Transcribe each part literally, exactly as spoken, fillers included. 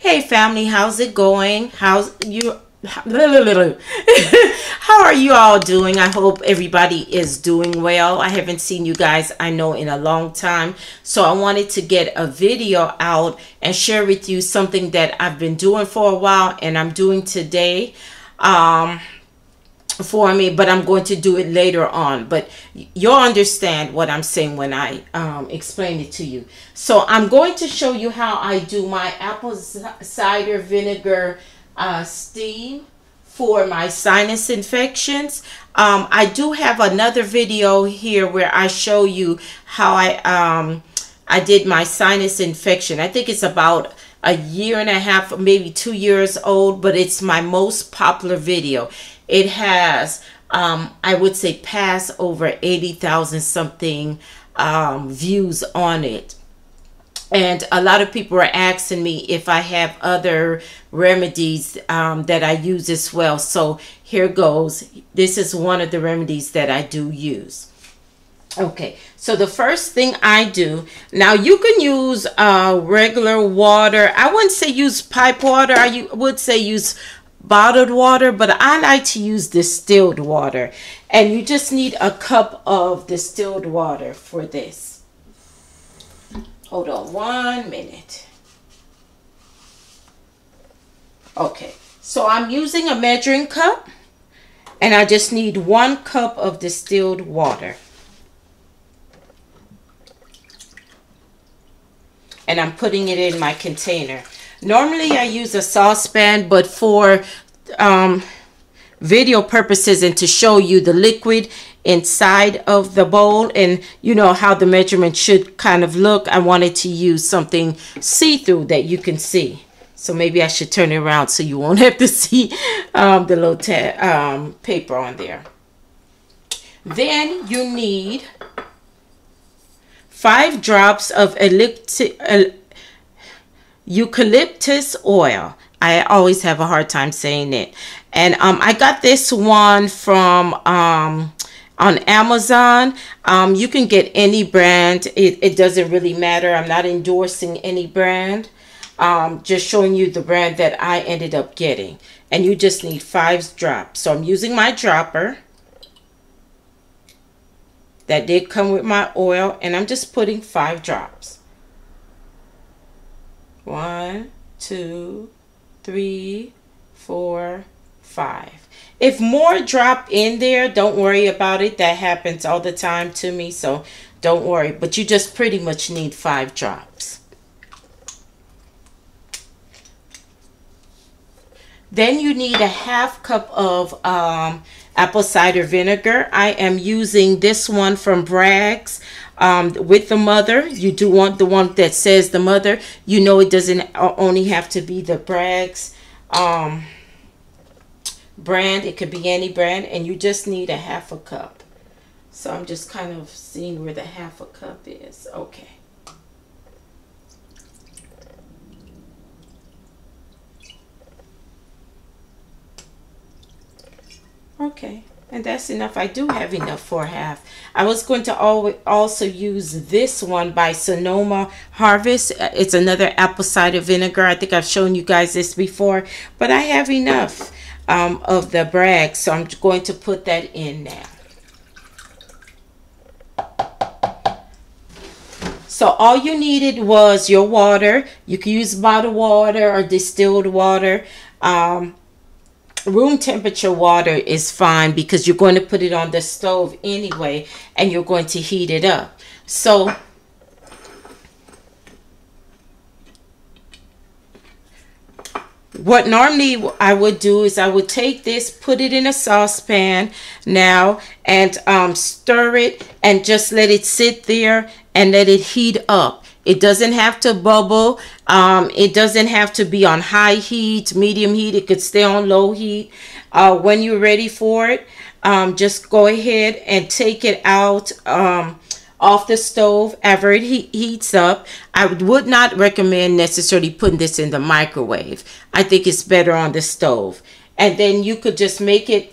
Hey family, how's it going? How's you? How are you all doing? I hope everybody is doing well. I haven't seen you guys, I know, in a long time, so I wanted to get a video out and share with you something that I've been doing for a while and I'm doing today um for me, but I'm going to do it later on, but you'll understand what I'm saying when I um, explain it to you. So I'm going to show you how I do my apple cider vinegar Uh, steam for my sinus infections. Um, I do have another video here where I show you how I um, I did my sinus infection. I think it's about a year and a half, maybe two years old, but it's my most popular video. It has, um, I would say, passed over eighty thousand something um, views on it. And a lot of people are asking me if I have other remedies um, that I use as well. So here goes. This is one of the remedies that I do use. Okay, so the first thing I do, now you can use uh, regular water. I wouldn't say use pipe water. I would say use bottled water, but I like to use distilled water. And you just need a cup of distilled water for this. Hold on one minute. Okay, so I'm using a measuring cup and I just need one cup of distilled water. And I'm putting it in my container. Normally I use a saucepan, but for um, video purposes and to show you the liquid inside of the bowl and you know how the measurement should kind of look, I wanted to use something see-through that you can see. So maybe I should turn it around so you won't have to see um, the little ta um, paper on there. Then you need five drops of eucalyptus oil. I always have a hard time saying it. And um, I got this one from um, on Amazon. Um, you can get any brand. It, it doesn't really matter. I'm not endorsing any brand. Um, just showing you the brand that I ended up getting. And you just need five drops. So I'm using my dropper. That did come with my oil. And I'm just putting five drops. One, two, three, four, five. If more drop in there, don't worry about it. That happens all the time to me, so don't worry. But you just pretty much need five drops. Then you need a half cup of um, apple cider vinegar. I am using this one from Bragg's um, with the mother. You do want the one that says the mother. You know, it doesn't only have to be the Bragg's um brand, it could be any brand. And you just need a half a cup. So I'm just kind of seeing where the half a cup is. Okay, okay, and that's enough. I do have enough for half. I was going to also use this one by Sonoma Harvest. It's another apple cider vinegar. I think I've shown you guys this before, but I have enough Um, of the Bragg, so I'm going to put that in now. So all you needed was your water. You can use bottled water or distilled water. Um, room temperature water is fine because you're going to put it on the stove anyway and you're going to heat it up. So what normally I would do is I would take this, put it in a saucepan now, and um, stir it and just let it sit there and let it heat up. It doesn't have to bubble. Um, it doesn't have to be on high heat, medium heat. It could stay on low heat. Uh, when you're ready for it, um, just go ahead and take it out um, off the stove after it he heats up. I would not recommend necessarily putting this in the microwave. I think it's better on the stove. And then you could just make it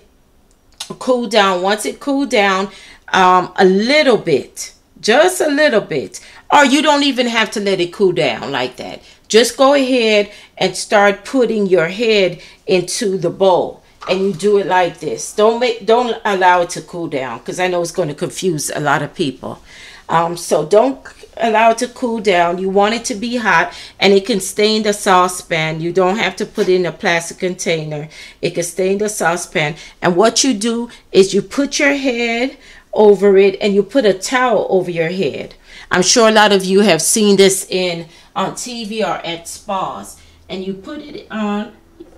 cool down. Once it cooled down um, a little bit, just a little bit, or you don't even have to let it cool down like that. Just go ahead and start putting your head into the bowl. And you do it like this. Don't make, don't allow it to cool down, because I know it's going to confuse a lot of people. Um, so don't allow it to cool down. You want it to be hot, and it can stay in the saucepan. You don't have to put it in a plastic container. It can stay in the saucepan. And what you do is you put your head over it, and you put a towel over your head. I'm sure a lot of you have seen this in on T V or at spas. And you put it on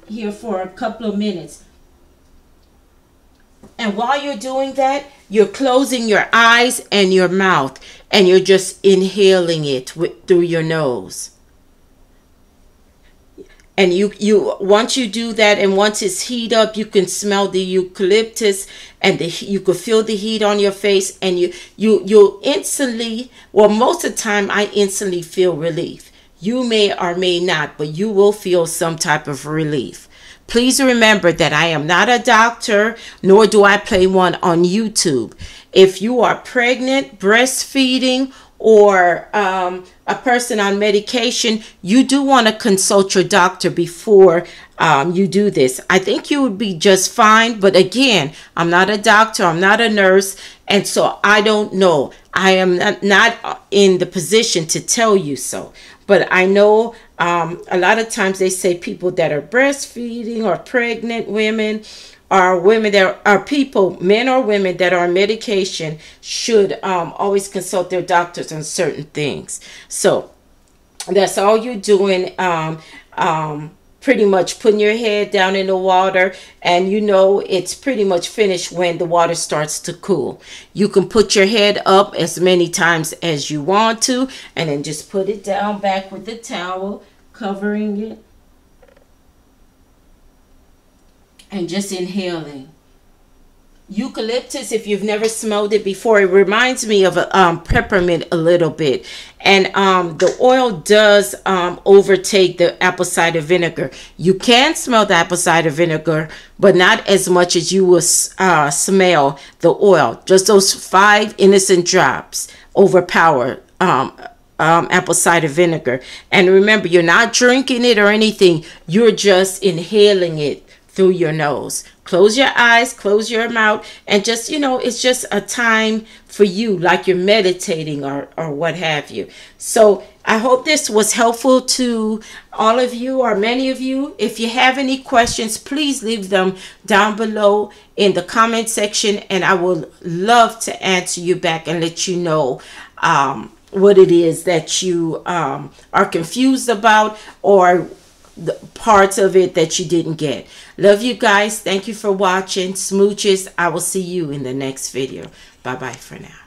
here for a couple of minutes. And while you're doing that, you're closing your eyes and your mouth, and you're just inhaling it with, through your nose. And you, you, once you do that, and once it's heat up, you can smell the eucalyptus, and the, you can feel the heat on your face, and you, you, you'll instantly, well, most of the time, I instantly feel relief. You may or may not, but you will feel some type of relief. Please remember that I am not a doctor, nor do I play one on YouTube. If you are pregnant, breastfeeding, or um, a person on medication, you do want to consult your doctor before um, you do this. I think you would be just fine, but again, I'm not a doctor, I'm not a nurse, and so I don't know. I am not in the position to tell you so. But I know um, a lot of times they say people that are breastfeeding or pregnant women or women that are people, men or women that are on medication should um, always consult their doctors on certain things. So that's all you're doing. Um, um, pretty much putting your head down in the water, and you know it's pretty much finished when the water starts to cool. You can put your head up as many times as you want to, and then just put it down back with the towel covering it and just inhaling. Eucalyptus, if you've never smelled it before, it reminds me of a um, peppermint a little bit, and um, the oil does um, overtake the apple cider vinegar. You can smell the apple cider vinegar, but not as much as you will uh, smell the oil. Just those five innocent drops overpower um, um, apple cider vinegar. And remember, you're not drinking it or anything. You're just inhaling it through your nose. Close your eyes, close your mouth, and just, you know, it's just a time for you, like you're meditating or, or what have you. So I hope this was helpful to all of you or many of you. If you have any questions, please leave them down below in the comment section, and I will love to answer you back and let you know um, what it is that you um, are confused about, or the parts of it that you didn't get. Love you guys. Thank you for watching. Smooches. I will see you in the next video. Bye bye for now.